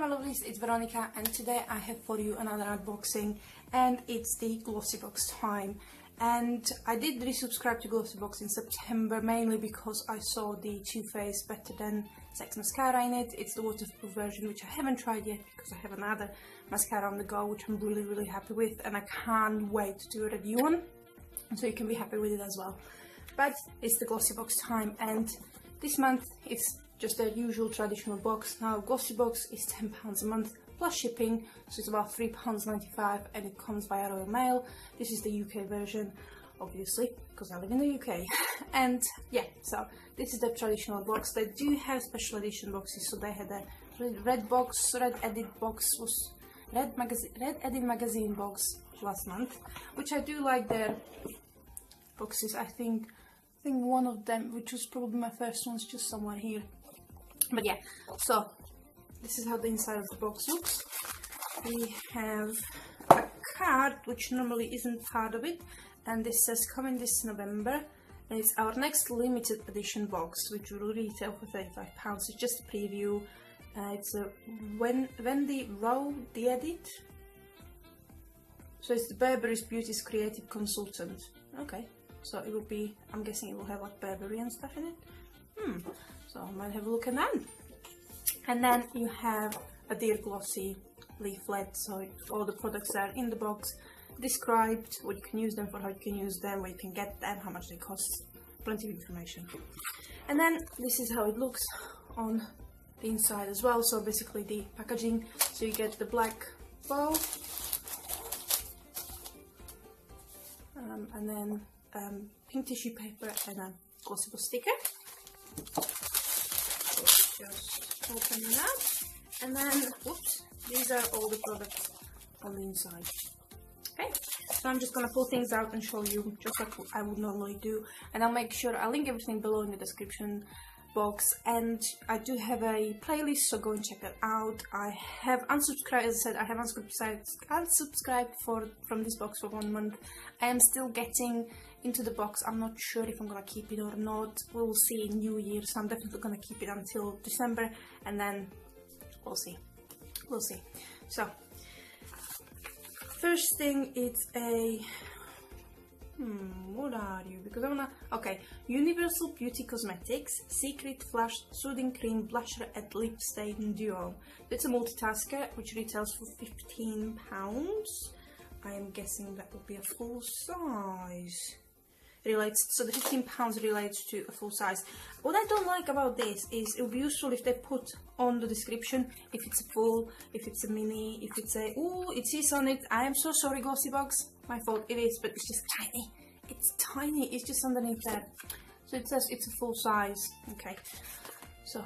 my lovelies, it's Veronica, and today I have for you another unboxing, and it's the Glossybox time. And I did resubscribe to Glossybox in September, mainly because I saw the Too Faced Better Than Sex mascara in it. It's the waterproof version, which I haven't tried yet because I have another mascara on the go, which I'm really happy with, and I can't wait to do a review on, so you can be happy with it as well. But it's the Glossybox time, and this month it's just their usual traditional box. Now Glossybox is £10 a month plus shipping, so it's about £3.95, and it comes via Royal Mail. This is the UK version, obviously, because I live in the UK. And yeah, so this is the traditional box. They do have special edition boxes, so they had a red box, red edit box, was red edit magazine box last month, which I do like their boxes. I think one of them, which was probably my first one, is just somewhere here. But yeah, so this is how the inside of the box looks. We have a card, which normally isn't part of it, and this says coming this November, and it's our next limited edition box, which will retail for £35. It's just a preview. It's a Wendy Rowe, the edit. So it's the Burberry's Beauty's creative consultant. Okay, so it will be, I'm guessing it will have like Burberry and stuff in it. So I might have a look at that. And then you have a Dear Glossy leaflet, so all the products are in the box, described what you can use them for, how you can use them, where you can get them, how much they cost, plenty of information. And then this is how it looks on the inside as well, so basically the packaging. So you get the black bow, and then pink tissue paper and a Glossybox sticker. Just open them up, and then whoops, these are all the products on the inside. Okay, so I'm just gonna pull things out and show you just like I would normally do, and I'll make sure I link everything below in the description box. And I do have a playlist, so go and check that out. I have unsubscribed, as I said, I have unsubscribed from this box for 1 month. I am still getting into the box. I'm not sure if I'm gonna keep it or not. We'll see in New Year, so I'm definitely gonna keep it until December, and then we'll see. So first thing, it's a what are you? Because I wanna, okay, Universal Beauty Cosmetics Secret Flush Soothing Cream Blusher and Lip Stain Duo. It's a multitasker, which retails for £15. I am guessing that will be a full size. Relates, so the £15 relates to a full size. What I don't like about this is it would be useful if they put on the description if it's a full, if it's a mini, if it's a, ooh, it is on it. I am so sorry, Glossybox, my fault. It is, but it's just tiny. It's tiny. It's just underneath there. So it says it's a full size. Okay. So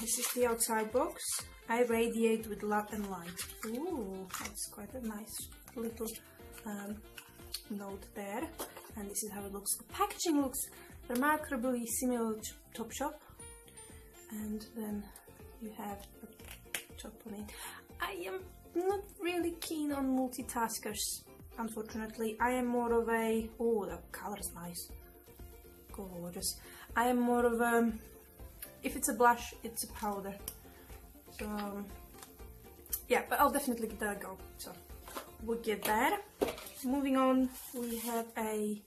this is the outside box. I radiate with love and light. Ooh, that's quite a nice little note there. And this is how it looks. The packaging looks remarkably similar to Topshop, and then you have a top on it. I am not really keen on multitaskers, unfortunately. I am more of a, oh, the color is nice, gorgeous. I am more of a, if it's a blush, it's a powder. So yeah, but I'll definitely give that a go. So we'll get there. Moving on, we have a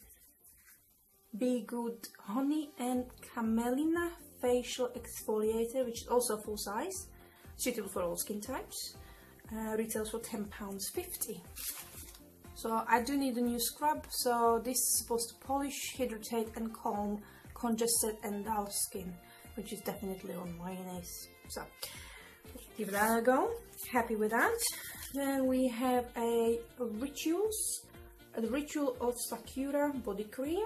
Bee Good Honey and Camelina Facial Exfoliator, which is also full size, suitable for all skin types. Retails for £10.50. So I do need a new scrub, so this is supposed to polish, hydrate and calm congested and dull skin, which is definitely on my nice. So give that a go, happy with that. Then we have a Rituals, the Ritual of Sakura body cream.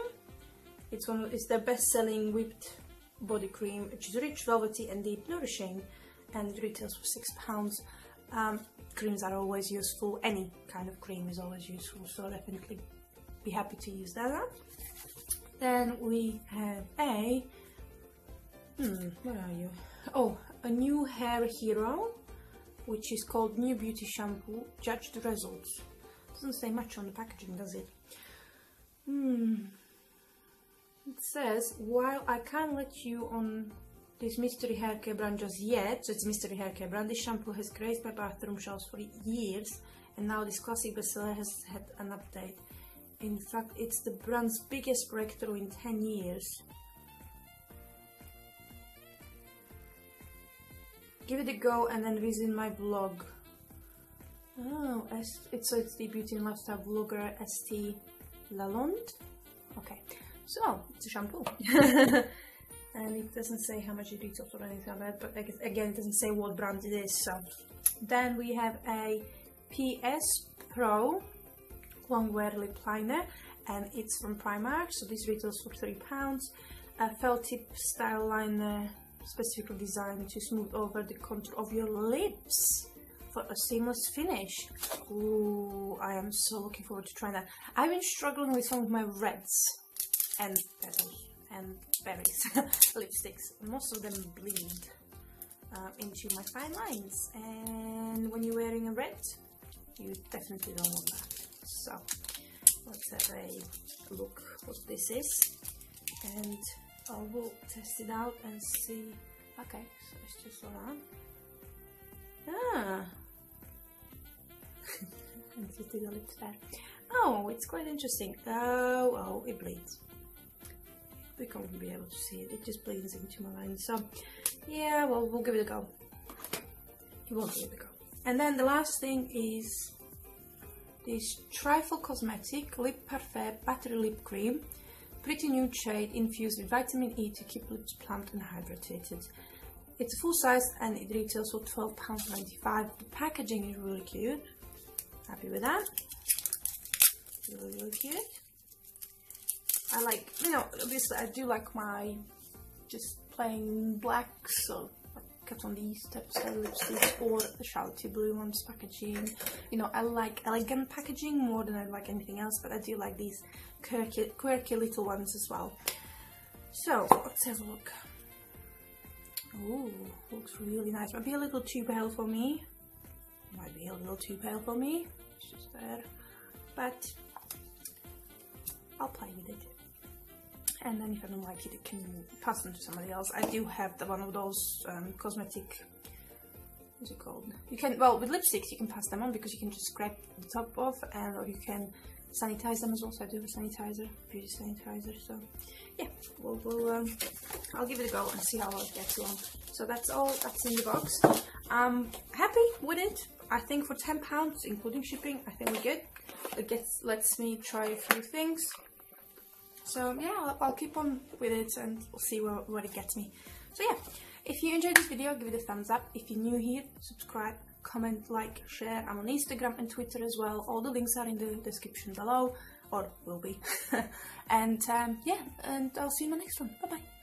It's their best-selling whipped body cream, which is rich, velvety and deep nourishing, and it retails for £6. Creams are always useful, any kind of cream is always useful, so definitely be happy to use that up. Then we have a, where are you? Oh, a new hair hero, which is called New Beauty shampoo. Judge the results. Doesn't say much on the packaging, does it? It says, while I can't let you on this mystery hair care brand just yet. So it's mystery hair care brand. This shampoo has graced my bathroom shelves for years, and now this classic bestseller has had an update. In fact, it's the brand's biggest breakthrough in 10 years. Give it a go and then visit my blog. Oh, it's the beauty and lifestyle blogger St. Lalonde. Okay, so it's a shampoo. And it doesn't say how much it retails or anything like that, but like, again, it doesn't say what brand it is. So then we have a PS Pro longwear lip liner, and it's from Primark. So this retails for £3. A felt tip style liner, specifically designed to smooth over the contour of your lips for a seamless finish. Ooh, I am so looking forward to trying that. I've been struggling with some of my reds and petals and berries lipsticks. Most of them bleed into my fine lines, and when you're wearing a red, you definitely don't want that. So let's have a look what this is, and I will test it out and see. Okay, so it's just around. Ah, and just did a little there. Oh, it's quite interesting. Oh, it bleeds. We can't be able to see it. It just bleeds into my line. So yeah, well, we'll give it a go. You won't give it a go. And then the last thing is this Trifle Cosmetic Lip Parfait Battery Lip Cream. Pretty nude shade infused with vitamin E to keep lips plump and hydrated. It's full size and it retails for £12.95. The packaging is really cute. Happy with that. Really, really cute. I like, you know, obviously I do like my just plain black, so I kept on these types of lipsticks or the Shouty Blue ones packaging. You know, I like elegant packaging more than I like anything else, but I do like these quirky little ones as well. So let's have a look. Ooh, looks really nice. Might be a little too pale for me. Might be a little too pale for me. It's just there, but I'll play with it. And then if I don't like it, it can pass them to somebody else. I do have the one of those cosmetic, what's it called? You can, well, with lipsticks you can pass them on because you can just scrape the top off, and or you can sanitize them as well. So I do have a sanitizer, beauty sanitizer. So yeah, we'll I'll give it a go and see how it gets along. So that's all that's in the box. I'm happy with it. I think for £10, including shipping, I think we're good. It lets me try a few things. So yeah, I'll keep on with it and we'll see where it gets me. So yeah, if you enjoyed this video, give it a thumbs up. If you're new here, subscribe, comment, like, share. I'm on Instagram and Twitter as well. All the links are in the description below, or will be. And yeah, and I'll see you in my next one. Bye bye.